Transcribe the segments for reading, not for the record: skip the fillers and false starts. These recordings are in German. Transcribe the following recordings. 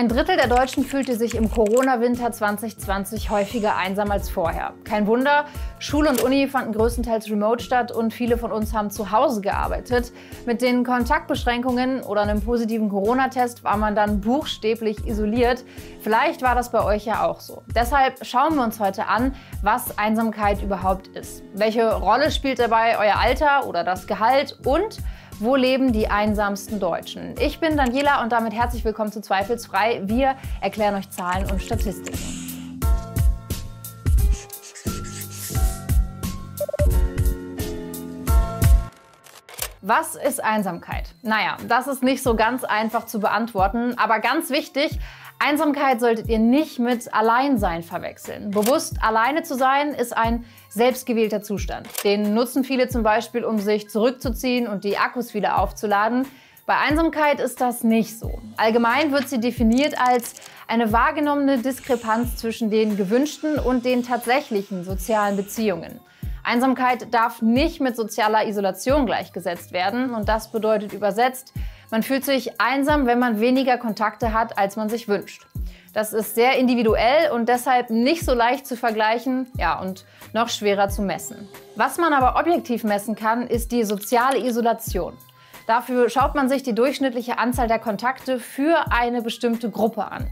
Ein Drittel der Deutschen fühlte sich im Corona-Winter 2020 häufiger einsam als vorher. Kein Wunder, Schule und Uni fanden größtenteils remote statt und viele von uns haben zu Hause gearbeitet. Mit den Kontaktbeschränkungen oder einem positiven Corona-Test war man dann buchstäblich isoliert. Vielleicht war das bei euch ja auch so. Deshalb schauen wir uns heute an, was Einsamkeit überhaupt ist. Welche Rolle spielt dabei euer Alter oder das Gehalt und wo leben die einsamsten Deutschen? Ich bin Daniela und damit herzlich willkommen zu Zweifelsfrei. Wir erklären euch Zahlen und Statistiken. Was ist Einsamkeit? Naja, das ist nicht so ganz einfach zu beantworten, aber ganz wichtig, Einsamkeit solltet ihr nicht mit Alleinsein verwechseln. Bewusst alleine zu sein ist ein selbstgewählter Zustand. Den nutzen viele zum Beispiel, um sich zurückzuziehen und die Akkus wieder aufzuladen. Bei Einsamkeit ist das nicht so. Allgemein wird sie definiert als eine wahrgenommene Diskrepanz zwischen den gewünschten und den tatsächlichen sozialen Beziehungen. Einsamkeit darf nicht mit sozialer Isolation gleichgesetzt werden und das bedeutet übersetzt, man fühlt sich einsam, wenn man weniger Kontakte hat, als man sich wünscht. Das ist sehr individuell und deshalb nicht so leicht zu vergleichen, ja, und noch schwerer zu messen. Was man aber objektiv messen kann, ist die soziale Isolation. Dafür schaut man sich die durchschnittliche Anzahl der Kontakte für eine bestimmte Gruppe an.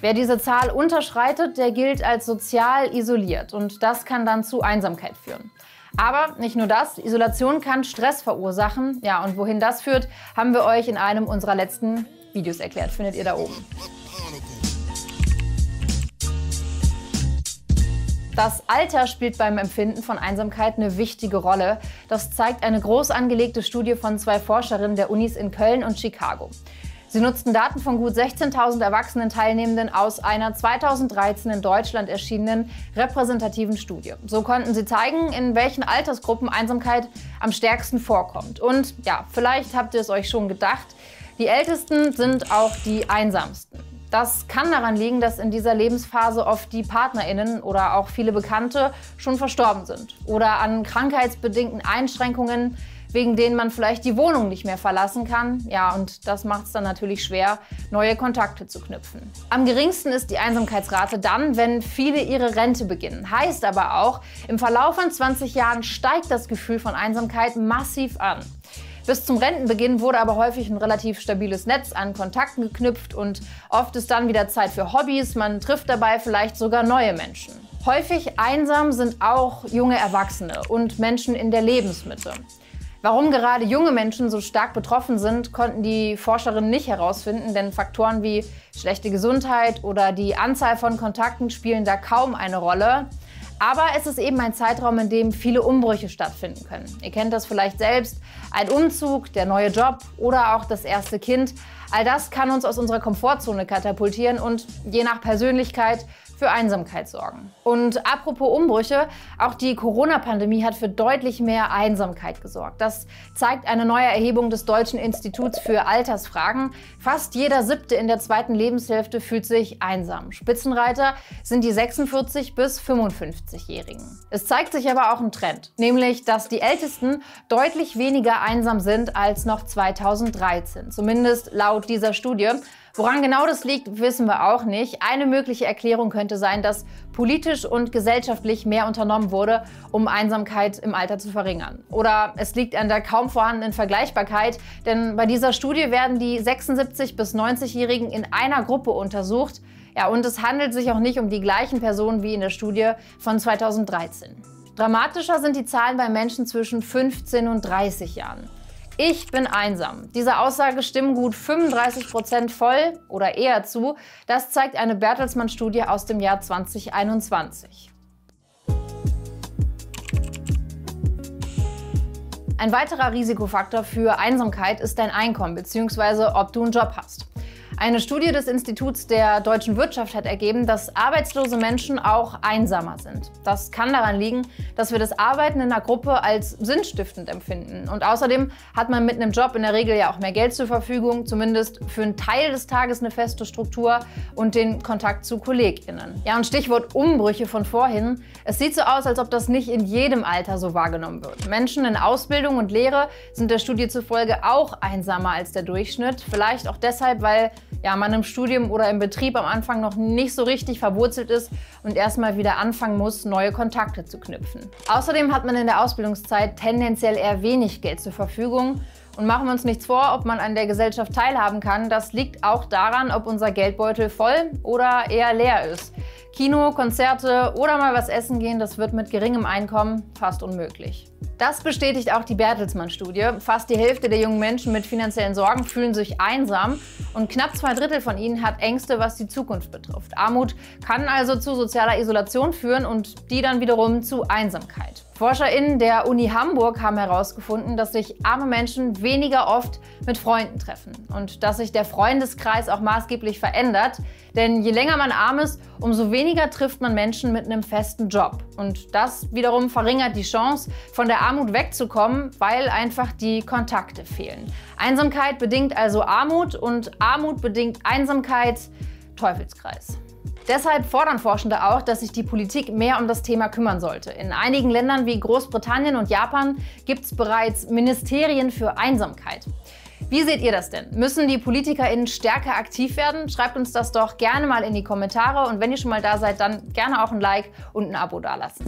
Wer diese Zahl unterschreitet, der gilt als sozial isoliert und das kann dann zu Einsamkeit führen. Aber nicht nur das, Isolation kann Stress verursachen. Ja, und wohin das führt, haben wir euch in einem unserer letzten Videos erklärt. Findet ihr da oben. Das Alter spielt beim Empfinden von Einsamkeit eine wichtige Rolle. Das zeigt eine groß angelegte Studie von zwei Forscherinnen der Unis in Köln und Chicago. Sie nutzten Daten von gut 16.000 erwachsenen Teilnehmenden aus einer 2013 in Deutschland erschienenen repräsentativen Studie. So konnten sie zeigen, in welchen Altersgruppen Einsamkeit am stärksten vorkommt. Und ja, vielleicht habt ihr es euch schon gedacht, die Ältesten sind auch die einsamsten. Das kann daran liegen, dass in dieser Lebensphase oft die PartnerInnen oder auch viele Bekannte schon verstorben sind oder an krankheitsbedingten Einschränkungen, wegen denen man vielleicht die Wohnung nicht mehr verlassen kann. Ja, und das macht es dann natürlich schwer, neue Kontakte zu knüpfen. Am geringsten ist die Einsamkeitsrate dann, wenn viele ihre Rente beginnen. Heißt aber auch, im Verlauf von 20 Jahren steigt das Gefühl von Einsamkeit massiv an. Bis zum Rentenbeginn wurde aber häufig ein relativ stabiles Netz an Kontakten geknüpft und oft ist dann wieder Zeit für Hobbys, man trifft dabei vielleicht sogar neue Menschen. Häufig einsam sind auch junge Erwachsene und Menschen in der Lebensmitte. Warum gerade junge Menschen so stark betroffen sind, konnten die Forscherinnen nicht herausfinden, denn Faktoren wie schlechte Gesundheit oder die Anzahl von Kontakten spielen da kaum eine Rolle. Aber es ist eben ein Zeitraum, in dem viele Umbrüche stattfinden können. Ihr kennt das vielleicht selbst, ein Umzug, der neue Job oder auch das erste Kind. All das kann uns aus unserer Komfortzone katapultieren und je nach Persönlichkeit für Einsamkeit sorgen. Und apropos Umbrüche, auch die Corona-Pandemie hat für deutlich mehr Einsamkeit gesorgt. Das zeigt eine neue Erhebung des Deutschen Instituts für Altersfragen. Fast jeder Siebte in der zweiten Lebenshälfte fühlt sich einsam. Spitzenreiter sind die 46- bis 55-Jährigen. Es zeigt sich aber auch ein Trend, nämlich dass die Ältesten deutlich weniger einsam sind als noch 2013, zumindest laut dieser Studie. Woran genau das liegt, wissen wir auch nicht. Eine mögliche Erklärung könnte sein, dass politisch und gesellschaftlich mehr unternommen wurde, um Einsamkeit im Alter zu verringern. Oder es liegt an der kaum vorhandenen Vergleichbarkeit, denn bei dieser Studie werden die 76- bis 90-Jährigen in einer Gruppe untersucht. Ja, und es handelt sich auch nicht um die gleichen Personen wie in der Studie von 2013. Dramatischer sind die Zahlen bei Menschen zwischen 15 und 30 Jahren. Ich bin einsam. Dieser Aussage stimmen gut 35% voll oder eher zu. Das zeigt eine Bertelsmann-Studie aus dem Jahr 2021. Ein weiterer Risikofaktor für Einsamkeit ist dein Einkommen bzw. ob du einen Job hast. Eine Studie des Instituts der deutschen Wirtschaft hat ergeben, dass arbeitslose Menschen auch einsamer sind. Das kann daran liegen, dass wir das Arbeiten in einer Gruppe als sinnstiftend empfinden. Und außerdem hat man mit einem Job in der Regel ja auch mehr Geld zur Verfügung, zumindest für einen Teil des Tages eine feste Struktur und den Kontakt zu KollegInnen. Ja, und Stichwort Umbrüche von vorhin. Es sieht so aus, als ob das nicht in jedem Alter so wahrgenommen wird. Menschen in Ausbildung und Lehre sind der Studie zufolge auch einsamer als der Durchschnitt. Vielleicht auch deshalb, weil ja, man im Studium oder im Betrieb am Anfang noch nicht so richtig verwurzelt ist und erstmal wieder anfangen muss, neue Kontakte zu knüpfen. Außerdem hat man in der Ausbildungszeit tendenziell eher wenig Geld zur Verfügung. Und machen wir uns nichts vor, ob man an der Gesellschaft teilhaben kann, das liegt auch daran, ob unser Geldbeutel voll oder eher leer ist. Kino, Konzerte oder mal was essen gehen, das wird mit geringem Einkommen fast unmöglich. Das bestätigt auch die Bertelsmann-Studie. Fast die Hälfte der jungen Menschen mit finanziellen Sorgen fühlen sich einsam und knapp 2 Drittel von ihnen hat Ängste, was die Zukunft betrifft. Armut kann also zu sozialer Isolation führen und die dann wiederum zu Einsamkeit. ForscherInnen der Uni Hamburg haben herausgefunden, dass sich arme Menschen weniger oft mit Freunden treffen und dass sich der Freundeskreis auch maßgeblich verändert. Denn je länger man arm ist, umso weniger trifft man Menschen mit einem festen Job. Und das wiederum verringert die Chance, von der Armut wegzukommen, weil einfach die Kontakte fehlen. Einsamkeit bedingt also Armut und Armut bedingt Einsamkeit, Teufelskreis. Deshalb fordern Forschende auch, dass sich die Politik mehr um das Thema kümmern sollte. In einigen Ländern wie Großbritannien und Japan gibt es bereits Ministerien für Einsamkeit. Wie seht ihr das denn? Müssen die PolitikerInnen stärker aktiv werden? Schreibt uns das doch gerne mal in die Kommentare und wenn ihr schon mal da seid, dann gerne auch ein Like und ein Abo dalassen.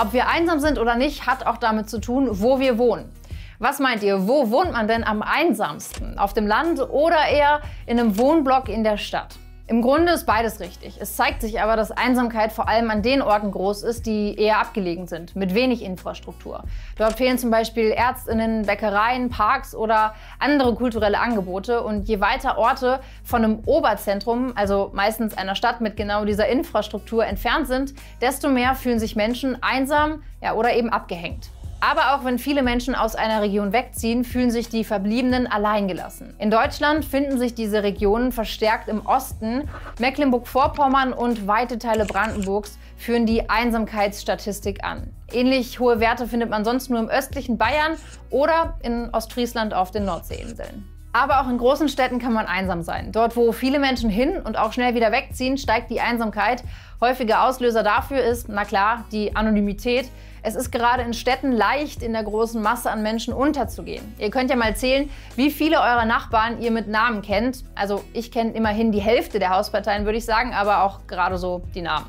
Ob wir einsam sind oder nicht, hat auch damit zu tun, wo wir wohnen. Was meint ihr, wo wohnt man denn am einsamsten? Auf dem Land oder eher in einem Wohnblock in der Stadt? Im Grunde ist beides richtig. Es zeigt sich aber, dass Einsamkeit vor allem an den Orten groß ist, die eher abgelegen sind, mit wenig Infrastruktur. Dort fehlen zum Beispiel ÄrztInnen, Bäckereien, Parks oder andere kulturelle Angebote. Und je weiter Orte von einem Oberzentrum, also meistens einer Stadt mit genau dieser Infrastruktur, entfernt sind, desto mehr fühlen sich Menschen einsam, ja, oder eben abgehängt. Aber auch wenn viele Menschen aus einer Region wegziehen, fühlen sich die Verbliebenen alleingelassen. In Deutschland finden sich diese Regionen verstärkt im Osten. Mecklenburg-Vorpommern und weite Teile Brandenburgs führen die Einsamkeitsstatistik an. Ähnlich hohe Werte findet man sonst nur im östlichen Bayern oder in Ostfriesland auf den Nordseeinseln. Aber auch in großen Städten kann man einsam sein. Dort, wo viele Menschen hin und auch schnell wieder wegziehen, steigt die Einsamkeit. Häufiger Auslöser dafür ist, na klar, die Anonymität. Es ist gerade in Städten leicht, in der großen Masse an Menschen unterzugehen. Ihr könnt ja mal zählen, wie viele eurer Nachbarn ihr mit Namen kennt. Also ich kenne immerhin die Hälfte der Hausparteien, würde ich sagen, aber auch gerade so die Namen.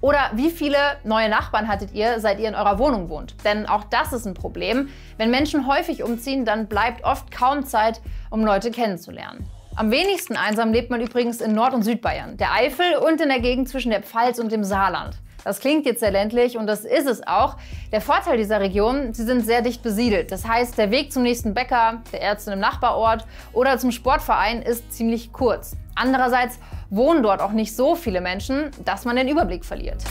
Oder wie viele neue Nachbarn hattet ihr, seit ihr in eurer Wohnung wohnt? Denn auch das ist ein Problem. Wenn Menschen häufig umziehen, dann bleibt oft kaum Zeit, um Leute kennenzulernen. Am wenigsten einsam lebt man übrigens in Nord- und Südbayern, der Eifel und in der Gegend zwischen der Pfalz und dem Saarland. Das klingt jetzt sehr ländlich und das ist es auch. Der Vorteil dieser Region, sie sind sehr dicht besiedelt. Das heißt, der Weg zum nächsten Bäcker, der Ärztin im Nachbarort oder zum Sportverein ist ziemlich kurz. Andererseits wohnen dort auch nicht so viele Menschen, dass man den Überblick verliert.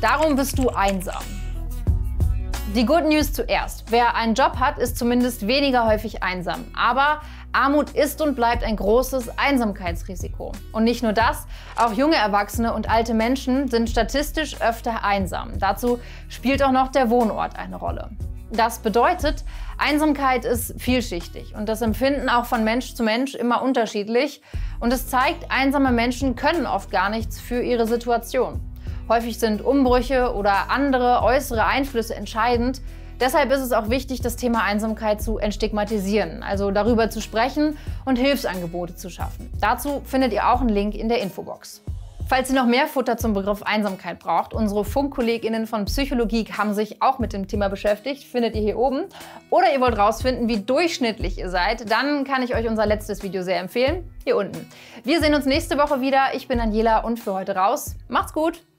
Darum bist du einsam. Die Good News zuerst. Wer einen Job hat, ist zumindest weniger häufig einsam. Aber Armut ist und bleibt ein großes Einsamkeitsrisiko. Und nicht nur das, auch junge Erwachsene und alte Menschen sind statistisch öfter einsam. Dazu spielt auch noch der Wohnort eine Rolle. Das bedeutet, Einsamkeit ist vielschichtig und das Empfinden auch von Mensch zu Mensch immer unterschiedlich. Und es zeigt, einsame Menschen können oft gar nichts für ihre Situation. Häufig sind Umbrüche oder andere äußere Einflüsse entscheidend. Deshalb ist es auch wichtig, das Thema Einsamkeit zu entstigmatisieren, also darüber zu sprechen und Hilfsangebote zu schaffen. Dazu findet ihr auch einen Link in der Infobox. Falls ihr noch mehr Futter zum Begriff Einsamkeit braucht, unsere FunkkollegInnen von Psychologie haben sich auch mit dem Thema beschäftigt, findet ihr hier oben. Oder ihr wollt rausfinden, wie durchschnittlich ihr seid, dann kann ich euch unser letztes Video sehr empfehlen, hier unten. Wir sehen uns nächste Woche wieder. Ich bin Daniela und für heute raus. Macht's gut!